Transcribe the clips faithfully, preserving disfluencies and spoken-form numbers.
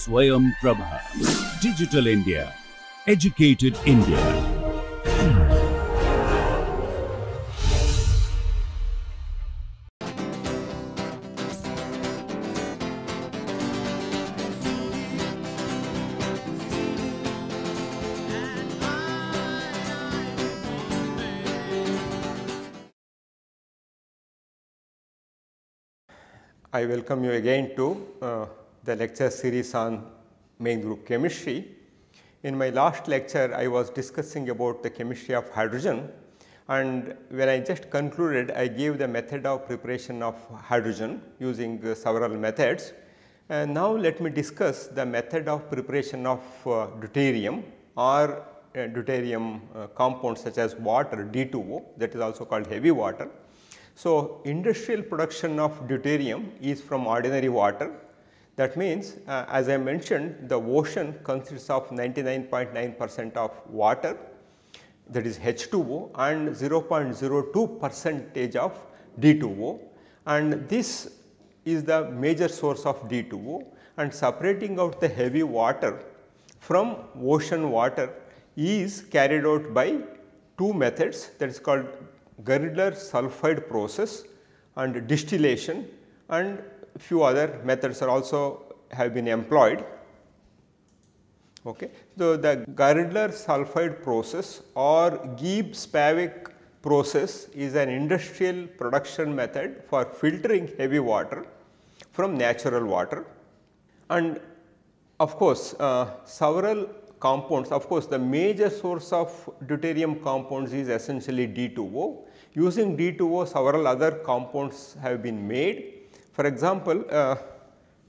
Swayam Prabha. Digital India. Educated India. I welcome you again to uh, the lecture series on main group chemistry. In my last lecture, I was discussing about the chemistry of hydrogen, and when I just concluded, I gave the method of preparation of hydrogen using uh, several methods. And now let me discuss the method of preparation of uh, deuterium or uh, deuterium uh, compounds such as water, D two O, that is also called heavy water. So, industrial production of deuterium is from ordinary water. That means, uh, as I mentioned, the ocean consists of ninety-nine point nine percent of water, that is H two O, and zero point zero two percent of D two O, and this is the major source of D two O, and separating out the heavy water from ocean water is carried out by two methods, that is called Girdler sulfide process and distillation, and few other methods are also have been employed. Okay. So, the Girdler sulfide process or Gibbs-Parrick process is an industrial production method for filtering heavy water from natural water, and of course, uh, several compounds. Of course, the major source of deuterium compounds is essentially D two O. Using D two O, several other compounds have been made. For example, uh,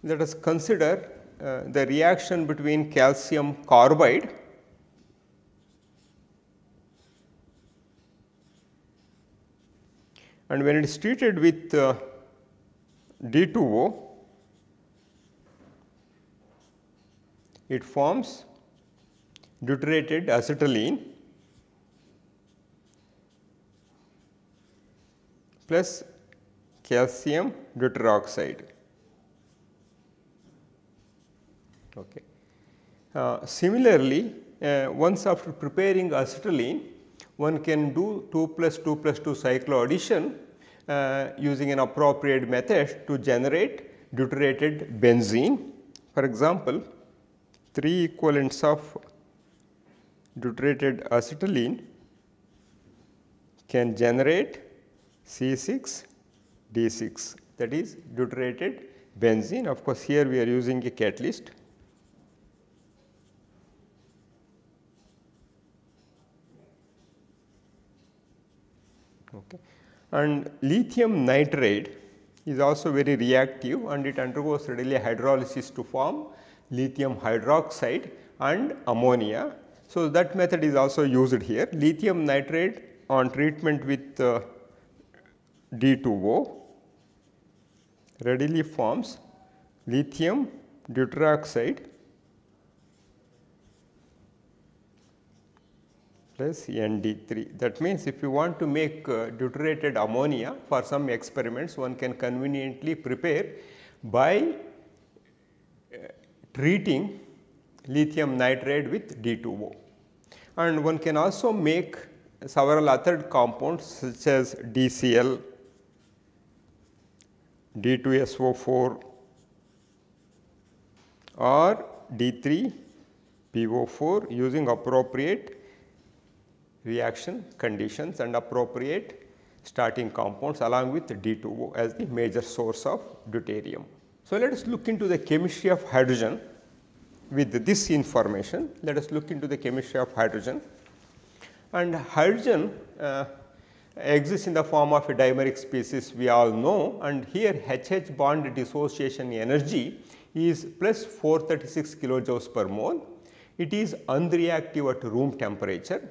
let us consider uh, the reaction between calcium carbide and when it is treated with uh, D two O, it forms deuterated acetylene plus calcium deuteroxide. Okay. Uh, similarly, uh, once after preparing acetylene, one can do two plus two plus two cycloaddition uh, using an appropriate method to generate deuterated benzene. For example, three equivalents of deuterated acetylene can generate C six D six, that is deuterated benzene. Of course, here we are using a catalyst. Okay. And lithium nitride is also very reactive, and it undergoes readily hydrolysis to form lithium hydroxide and ammonia. So, that method is also used here. Lithium nitride on treatment with uh, D two O readily forms lithium deuteroxide plus N D three. That means, if you want to make uh, deuterated ammonia for some experiments, one can conveniently prepare by uh, treating lithium nitride with D two O. And one can also make several other compounds such as D C L, D two S O four or D three P O four using appropriate reaction conditions and appropriate starting compounds along with D two O as the major source of deuterium. So, let us look into the chemistry of hydrogen. With this information, let us look into the chemistry of hydrogen. And hydrogen uh, exists in the form of a dimeric species, we all know, and here H H bond dissociation energy is plus four hundred thirty-six kilojoules per mole. It is unreactive at room temperature,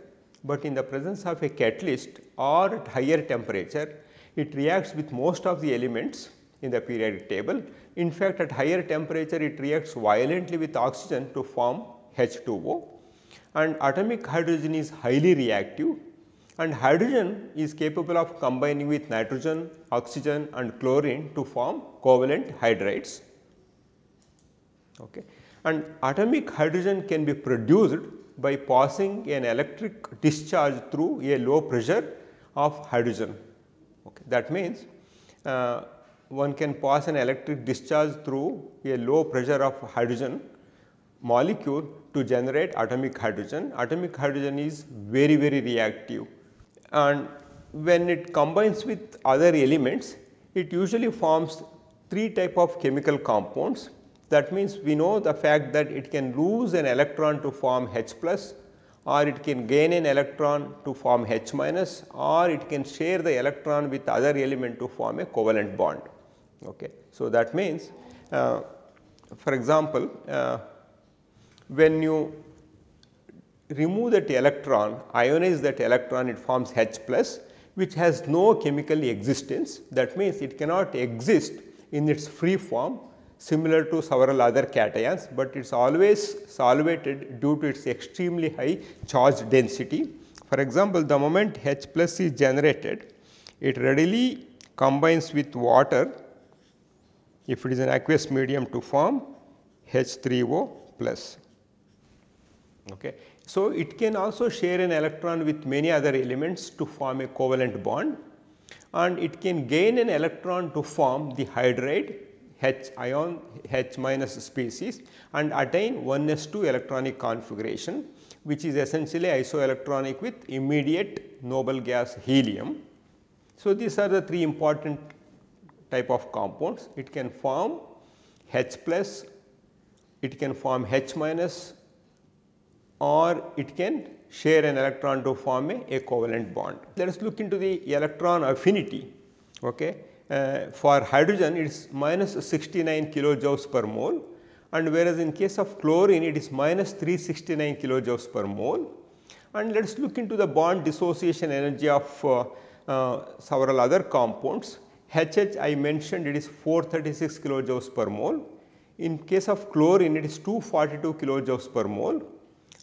but in the presence of a catalyst or at higher temperature, it reacts with most of the elements in the periodic table. In fact, at higher temperature, it reacts violently with oxygen to form H two O, and atomic hydrogen is highly reactive, and hydrogen is capable of combining with nitrogen, oxygen and chlorine to form covalent hydrides. Okay. and atomic hydrogen can be produced by passing an electric discharge through a low pressure of hydrogen. Okay. That means, uh, one can pass an electric discharge through a low pressure of hydrogen molecule to generate atomic hydrogen. Atomic hydrogen is very very reactive, and when it combines with other elements, it usually forms three type of chemical compounds. That means, we know the fact that it can lose an electron to form H plus, or it can gain an electron to form H minus, or it can share the electron with other element to form a covalent bond. Okay. So, that means, uh, for example, uh, when you remove that electron, ionize that electron, it forms H plus, which has no chemical existence. That means, it cannot exist in its free form, similar to several other cations, but it is always solvated due to its extremely high charge density. For example, the moment H plus is generated, it readily combines with water, if it is an aqueous medium, to form H three O plus. Okay. So, it can also share an electron with many other elements to form a covalent bond, and it can gain an electron to form the hydride H ion H minus species and attain one s two electronic configuration, which is essentially isoelectronic with immediate noble gas helium. So, these are the three important type of compounds. It can form H plus, it can form H minus, or it can share an electron to form a, a covalent bond. Let us look into the electron affinity. Okay. Uh, for hydrogen, it is minus sixty-nine kilojoules per mole, and whereas in case of chlorine, it is minus three hundred sixty-nine kilojoules per mole. And let us look into the bond dissociation energy of uh, uh, several other compounds. H H, I mentioned, it is four hundred thirty-six kilojoules per mole. In case of chlorine, it is two hundred forty-two kilojoules per mole,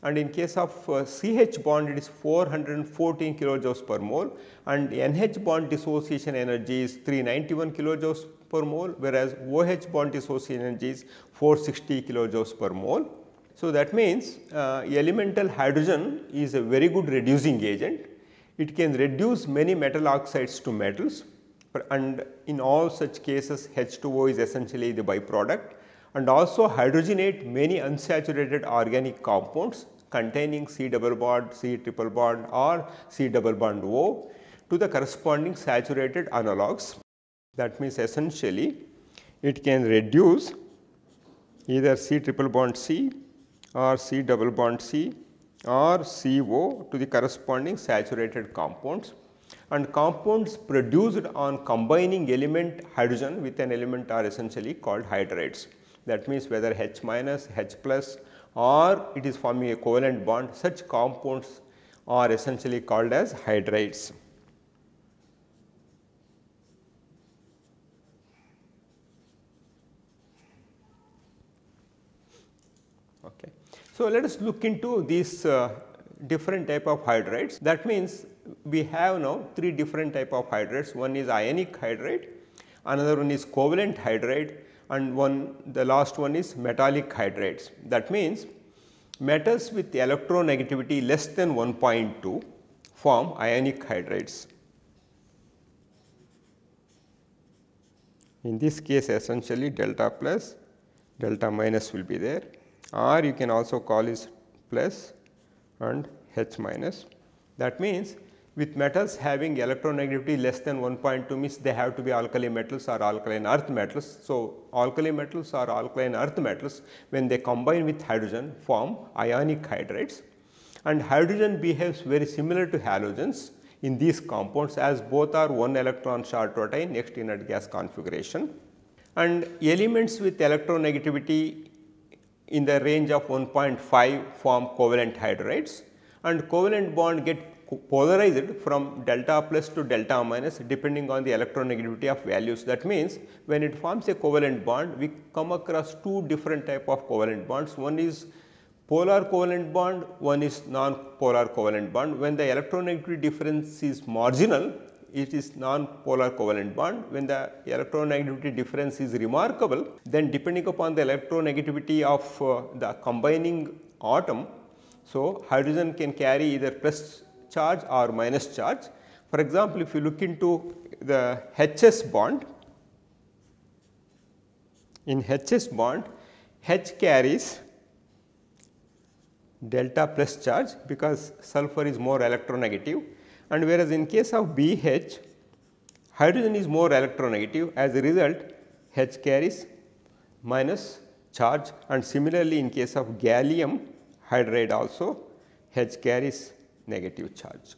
and in case of uh, C H bond, it is four hundred fourteen kilojoules per mole, and N H bond dissociation energy is three hundred ninety-one kilojoules per mole, whereas O H bond dissociation energy is four hundred sixty kilojoules per mole. So, that means, uh, elemental hydrogen is a very good reducing agent. It can reduce many metal oxides to metals, and in all such cases H two O is essentially the byproduct, and also hydrogenate many unsaturated organic compounds containing C double bond, C triple bond or C double bond O to the corresponding saturated analogues. That means, essentially it can reduce either C triple bond C or C double bond C or C O to the corresponding saturated compounds, and compounds produced on combining element hydrogen with an element are essentially called hydrides. That means, whether H minus, H plus, or it is forming a covalent bond, such compounds are essentially called as hydrides. Okay. So, let us look into these uh, different type of hydrides. That means, we have now three different type of hydrides. One is ionic hydride, another one is covalent hydride, and one the last one is metallic hydrides. That means, metals with electronegativity less than one point two form ionic hydrides. In this case, essentially delta plus, delta minus will be there, or you can also call it plus and H minus. That means, with metals having electronegativity less than one point two means they have to be alkali metals or alkaline earth metals. So, alkali metals or alkaline earth metals, when they combine with hydrogen, form ionic hydrides, and hydrogen behaves very similar to halogens in these compounds, as both are one electron short to attain next inert gas configuration, and elements with electronegativity in the range of one point five form covalent hydrides, and covalent bond get polarized from delta plus to delta minus depending on the electronegativity of values. That means, when it forms a covalent bond, we come across two different type of covalent bonds. One is polar covalent bond, one is non-polar covalent bond. When the electronegativity difference is marginal, it is non-polar covalent bond. When the electronegativity difference is remarkable, then depending upon the electronegativity of uh, the combining atom, so hydrogen can carry either plus charge or minus charge. For example, if you look into the Hs bond, in Hs bond, H carries delta plus charge because sulfur is more electronegative, and whereas in case of B H, hydrogen is more electronegative. As a result, H carries minus charge, and similarly in case of gallium hydride also, H carries negative charge.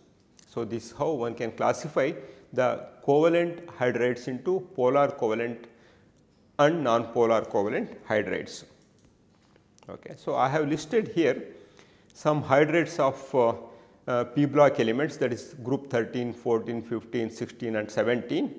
So, this is how one can classify the covalent hydrides into polar covalent and non-polar covalent hydrides. Okay. So, I have listed here some hydrides of uh, uh, p block elements, that is group thirteen, fourteen, fifteen, sixteen and seventeen,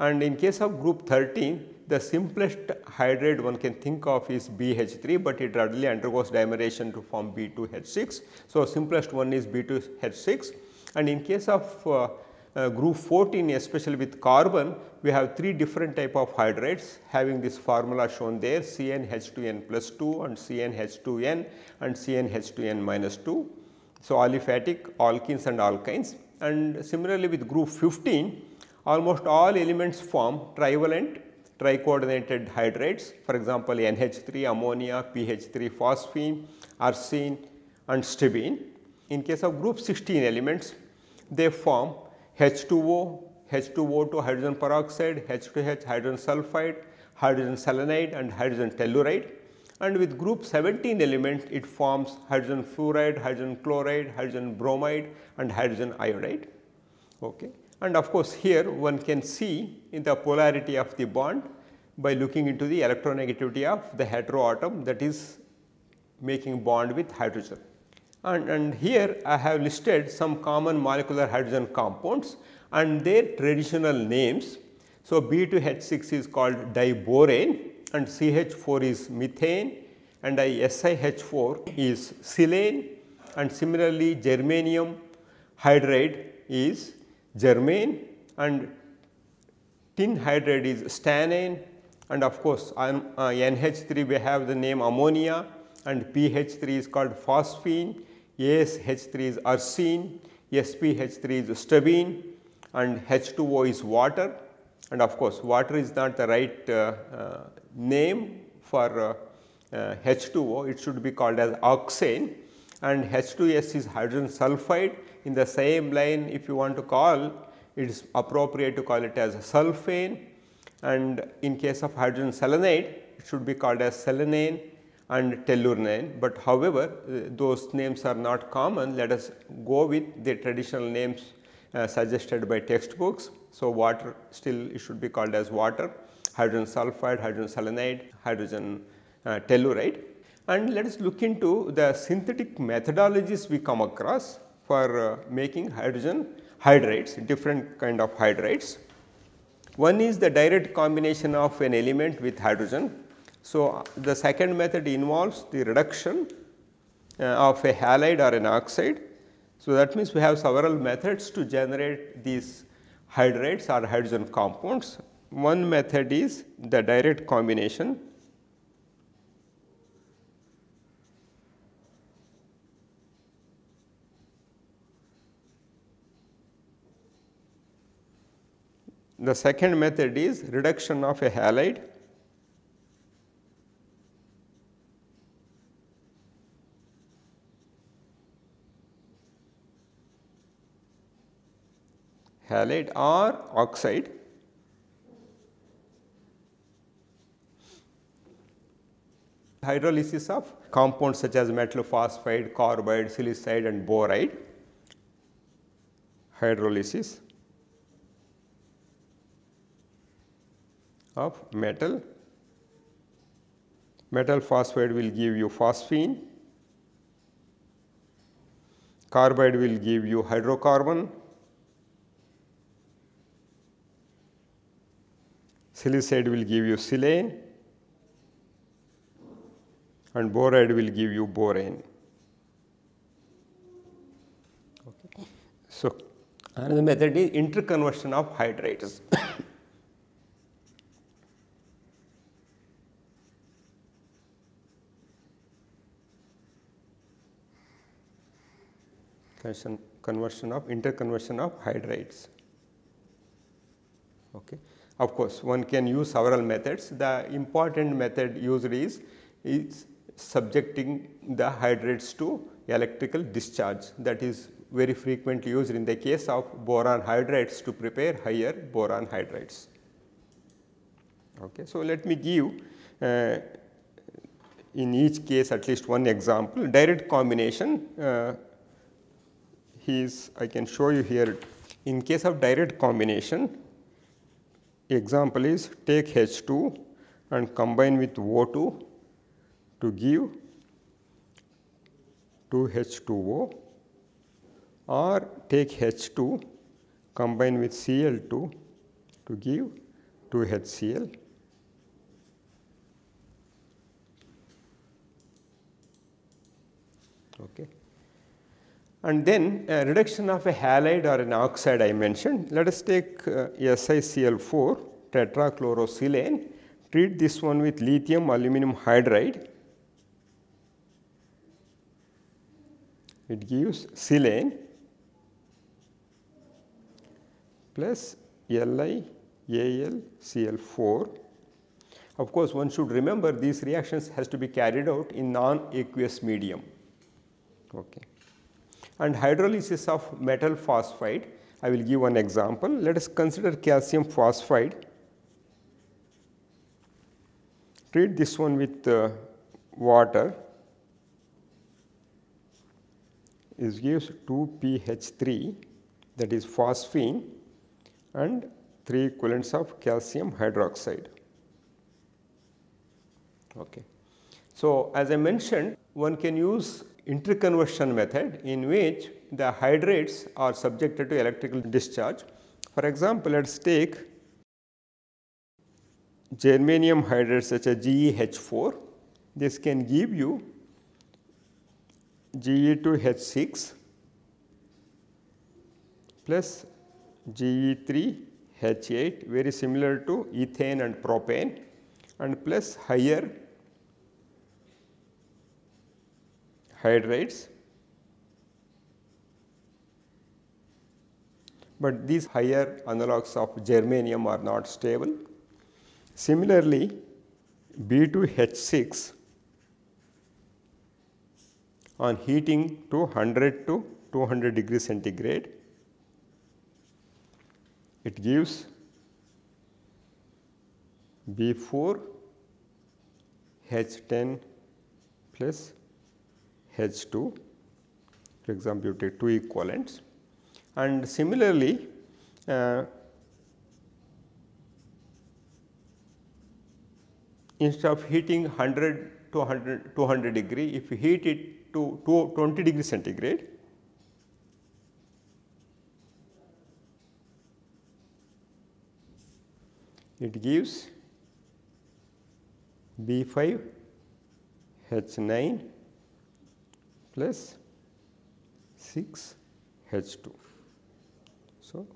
and in case of group thirteen, the simplest hydride one can think of is B H three, but it readily undergoes dimerization to form B two H six. So, simplest one is B two H six, and in case of uh, uh, group fourteen, especially with carbon, we have three different type of hydrides having this formula shown there, C n H two n plus two and C n H two n and C n H two n minus two. So, aliphatic, alkenes and alkynes, and similarly with group fifteen, almost all elements form trivalent tricoordinated hydrides, for example, N H three ammonia, P H three phosphine, arsine and stibine. In case of group sixteen elements, they form H two O, H two O two hydrogen peroxide, H two H hydrogen sulfide, hydrogen selenide and hydrogen telluride, and with group seventeen element it forms hydrogen fluoride, hydrogen chloride, hydrogen bromide and hydrogen iodide. Okay. And of course, here one can see in the polarity of the bond by looking into the electronegativity of the heteroatom that is making bond with hydrogen. And, and here I have listed some common molecular hydrogen compounds and their traditional names. So, B two H six is called diborane and C H four is methane, and S i H four is silane, and similarly germanium hydride is germane, and tin hydride is stannane, and of course, on, uh, N H three we have the name ammonia, and P H three is called phosphine, A s H three is arsine, S p H three is stibine, and H two O is water, and of course, water is not the right uh, uh, name for uh, uh, H two O, it should be called as oxane, and H two S is hydrogen sulfide. In the same line, if you want to call, it is appropriate to call it as sulfane, and in case of hydrogen selenide, it should be called as selenane and tellurnane. But however, those names are not common, let us go with the traditional names uh, suggested by textbooks. So, water still it should be called as water, hydrogen sulfide, hydrogen selenide, hydrogen uh, telluride. And let us look into the synthetic methodologies we come across for uh, making hydrogen hydrides, different kind of hydrides. One is the direct combination of an element with hydrogen. So, the second method involves the reduction uh, of a halide or an oxide. So, that means we have several methods to generate these hydrides or hydrogen compounds. One method is the direct combination. The second method is reduction of a halide. halide or oxide. Hydrolysis of compounds such as metal phosphide, carbide, silicide and boride. Hydrolysis of metal, metal phosphide will give you phosphine, carbide will give you hydrocarbon, silicide will give you silane, and boride will give you borane. Okay. So, Another method is interconversion of hydrates. Conversion of interconversion of hydrates. Okay. Of course, one can use several methods. The important method used is, is subjecting the hydrates to electrical discharge, that is very frequently used in the case of boron hydrates to prepare higher boron hydrates. Okay. So, let me give uh, in each case at least one example. Direct combination uh, is, I can show you here. In case of direct combination, example is take H two and combine with O two to give two H two O, or take H two combine with C L two to give two H C L. Okay. And then uh, reduction of a halide or an oxide I mentioned. Let us take uh, S I C L four tetrachlorosilane, treat this one with lithium aluminum hydride. It gives silane plus L I A L C L four. Of course, one should remember these reactions has to be carried out in non-aqueous medium. Okay. And hydrolysis of metal phosphide, I will give one example. Let us consider calcium phosphide. Treat this one with uh, water. This gives two P H three, that is phosphine, and three equivalents of calcium hydroxide. Okay. So, as I mentioned, one can use interconversion method in which the hydrates are subjected to electrical discharge. For example, let us take germanium hydrate such as G E H four. This can give you G E two H six plus G E three H eight, very similar to ethane and propane, and plus higher hydrates, but these higher analogues of germanium are not stable. Similarly, B two H six on heating to one hundred to two hundred degree centigrade, it gives B four H ten plus H two, for example, you take two equivalents. And similarly, uh, instead of heating one hundred to two hundred degree, if you heat it to twenty degree centigrade, it gives B five H nine plus six H two. So,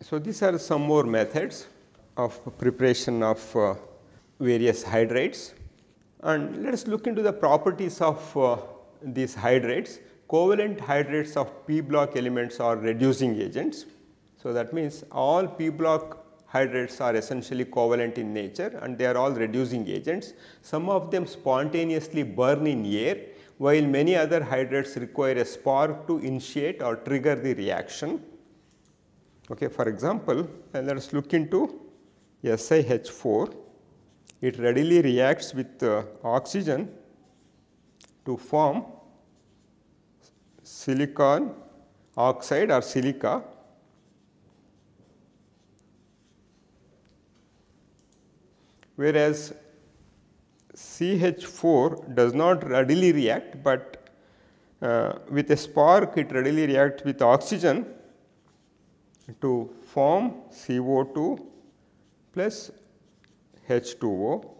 so these are some more methods of preparation of uh, various hydrates. And let us look into the properties of uh, these hydrates. Covalent hydrates of p block elements are reducing agents. So, that means all p block hydrates are essentially covalent in nature and they are all reducing agents. Some of them spontaneously burn in air, while many other hydrates require a spark to initiate or trigger the reaction. Okay, for example, let us look into S I H four. It readily reacts with uh, oxygen to form silicon oxide or silica. Whereas C H four does not readily react, but uh, with a spark it readily reacts with oxygen to form C O two plus H two O.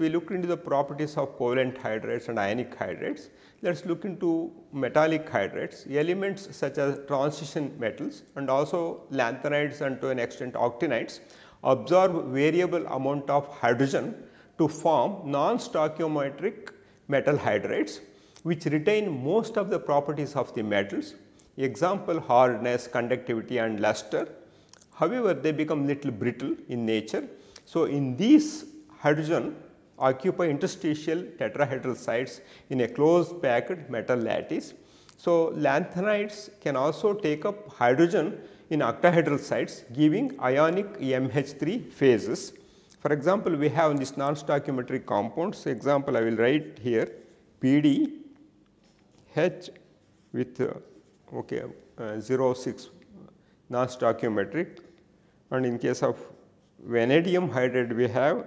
We looked into the properties of covalent hydrates and ionic hydrates. Let us look into metallic hydrates. Elements such as transition metals and also lanthanides and to an extent actinides absorb variable amount of hydrogen to form non-stoichiometric metal hydrates which retain most of the properties of the metals, example hardness, conductivity and luster. However, they become little brittle in nature. So, in these hydrogen occupy interstitial tetrahedral sites in a closed packed metal lattice. So, lanthanides can also take up hydrogen in octahedral sites giving ionic M H three phases. For example, we have this non-stoichiometric compounds, example I will write here P D H with uh, okay, uh, zero six non-stoichiometric, and in case of vanadium hydrate we have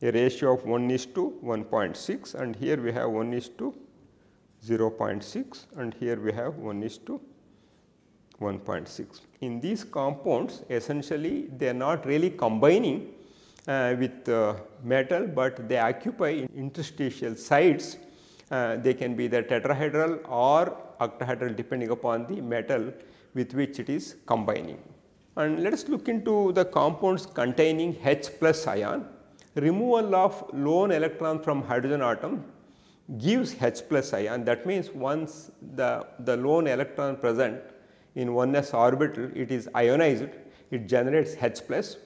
a ratio of one is to one point six, and here we have one is to zero point six, and here we have one is to one point six. In these compounds essentially they are not really combining uh, with uh, metal, but they occupy interstitial sites. Uh, they can be the tetrahedral or octahedral depending upon the metal with which it is combining. And let us look into the compounds containing H plus ion. Removal of lone electron from hydrogen atom gives H plus ion, that means once the, the lone electron present in one s orbital it is ionized, it generates H plus,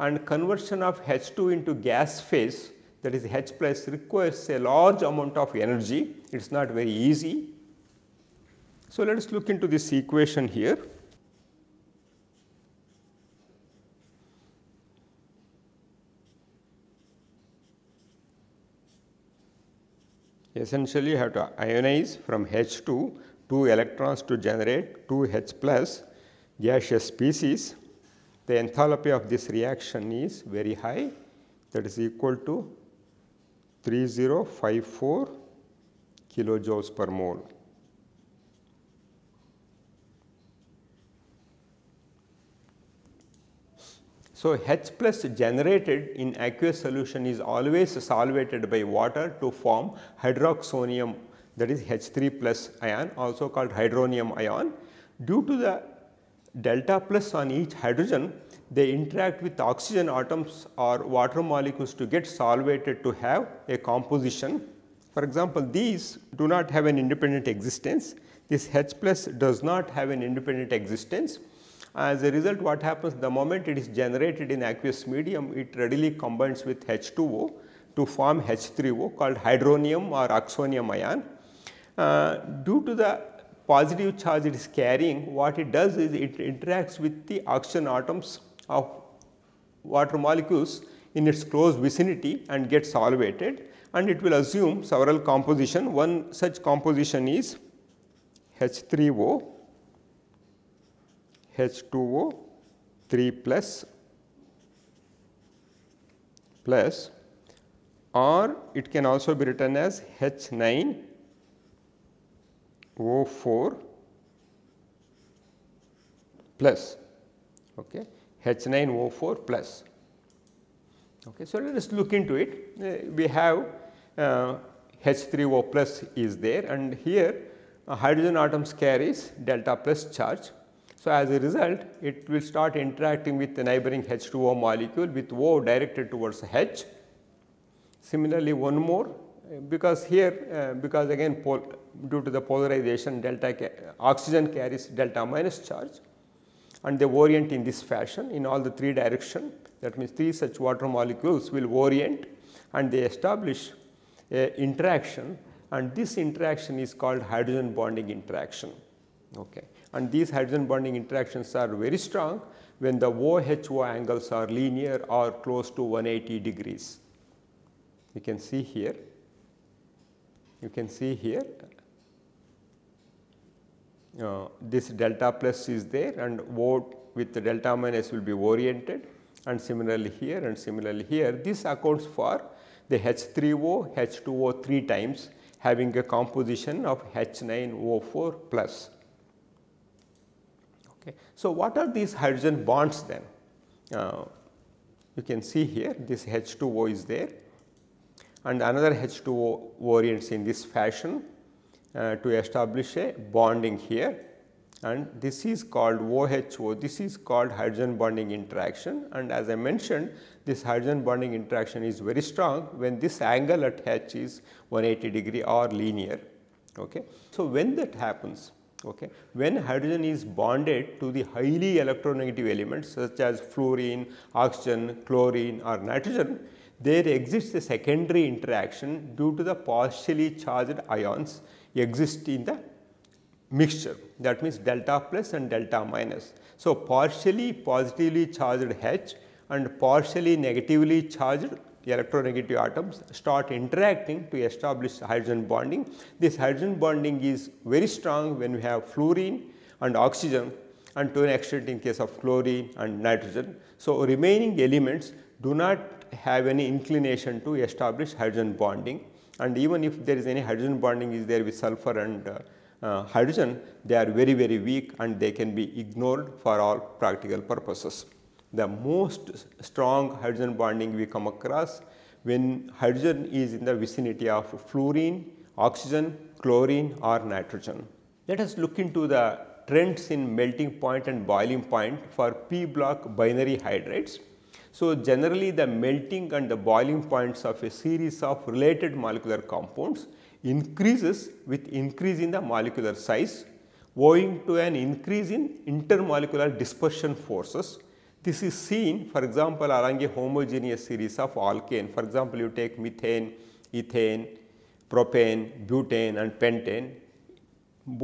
and conversion of H two into gas phase, that is H plus, requires a large amount of energy, it is not very easy. So, let us look into this equation here. Essentially, you have to ionize from H two two electrons to generate two H plus gaseous species. The enthalpy of this reaction is very high, that is equal to three thousand fifty-four kilojoules per mole. So, H plus generated in aqueous solution is always solvated by water to form hydroxonium, that is H three plus ion, also called hydronium ion. Due to the delta plus on each hydrogen, they interact with oxygen atoms or water molecules to get solvated to have a composition. For example, these do not have an independent existence. This H plus does not have an independent existence. As a result, what happens, the moment it is generated in aqueous medium, it readily combines with H two O to form H three O called hydronium or oxonium ion. Uh, due to the positive charge it is carrying, what it does is it interacts with the oxygen atoms of water molecules in its close vicinity and gets solvated, and it will assume several composition. One such composition is H three O, H two O, three plus, plus, or it can also be written as H nine O four plus, okay, H nine O four plus. Okay. So, let us look into it. Uh, we have uh, H three O plus is there, and here uh, hydrogen atoms carries delta plus charge. So, as a result, it will start interacting with the neighboring H two O molecule with O directed towards H. Similarly, one more, because here, uh, because again pol due to the polarization, delta ca oxygen carries delta minus charge, and they orient in this fashion in all the three direction. That means, three such water molecules will orient and they establish a interaction, and this interaction is called hydrogen bonding interaction. Okay. And these hydrogen bonding interactions are very strong when the O H O angles are linear or close to one hundred eighty degrees. You can see here, you can see here uh, this delta plus is there, and O with the delta minus will be oriented, and similarly here and similarly here. This accounts for the H three O, H two O three times having a composition of H nine O four plus. So, what are these hydrogen bonds then? Uh, you can see here this H two O is there, and another H two O orients in this fashion uh, to establish a bonding here, and this is called O H O, this is called hydrogen bonding interaction. And as I mentioned, this hydrogen bonding interaction is very strong when this angle at H is one hundred eighty degree or linear. Okay. So, when that happens, okay, when hydrogen is bonded to the highly electronegative elements such as fluorine, oxygen, chlorine or nitrogen, there exists a secondary interaction due to the partially charged ions exist in the mixture, that means delta plus and delta minus. So, partially positively charged H and partially negatively charged electronegative atoms start interacting to establish hydrogen bonding. This hydrogen bonding is very strong when we have fluorine and oxygen, and to an extent in case of chlorine and nitrogen. So, remaining elements do not have any inclination to establish hydrogen bonding, and even if there is any hydrogen bonding is there with sulfur and uh, Uh, hydrogen, they are very very weak and they can be ignored for all practical purposes. The most strong hydrogen bonding we come across when hydrogen is in the vicinity of fluorine, oxygen, chlorine or nitrogen. Let us look into the trends in melting point and boiling point for P block binary hydrates. So, generally the melting and the boiling points of a series of related molecular compounds increases with increase in the molecular size owing to an increase in intermolecular dispersion forces. This is seen, for example, along a homogeneous series of alkane. For example, you take methane, ethane, propane, butane and pentane.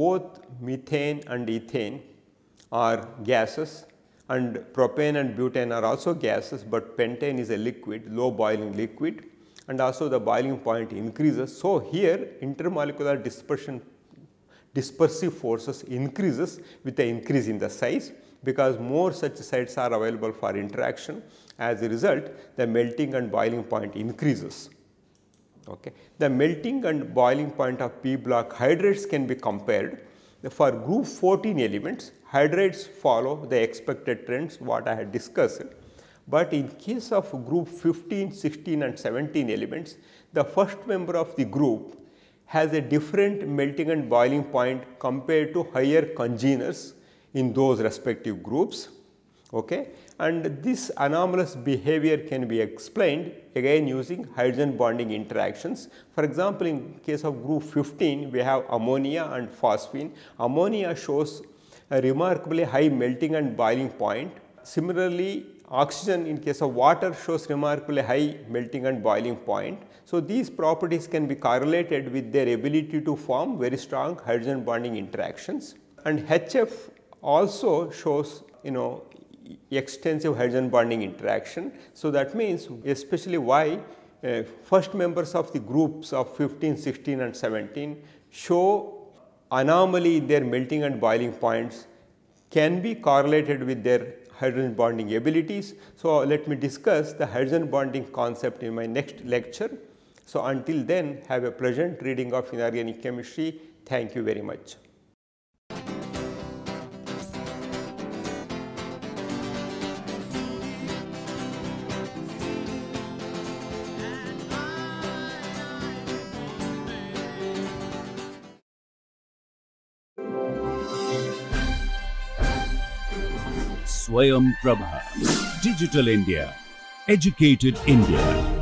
Both methane and ethane are gases, and propane and butane are also gases, but pentane is a liquid, low boiling liquid, and also the boiling point increases. So, here intermolecular dispersion dispersive forces increases with the increase in the size, because more such sites are available for interaction. As a result, the melting and boiling point increases. Okay. The melting and boiling point of P block hydrates can be compared. For group fourteen elements, hydrates follow the expected trends what I had discussed. But in case of group fifteen, sixteen and seventeen elements, the first member of the group has a different melting and boiling point compared to higher congeners in those respective groups. Okay? And this anomalous behavior can be explained again using hydrogen bonding interactions. For example, in case of group fifteen, we have ammonia and phosphine. Ammonia shows a remarkably high melting and boiling point. Similarly, oxygen in case of water shows remarkably high melting and boiling point. So, these properties can be correlated with their ability to form very strong hydrogen bonding interactions. And H F also shows, you know, extensive hydrogen bonding interaction. So, that means especially why uh, first members of the groups of fifteen, sixteen and seventeen show anomaly in their melting and boiling points can be correlated with their hydrogen bonding abilities. So, let me discuss the hydrogen bonding concept in my next lecture. So, until then, have a pleasant reading of Inorganic Chemistry. Thank you very much. Swayam Prabha, Digital India, Educated India.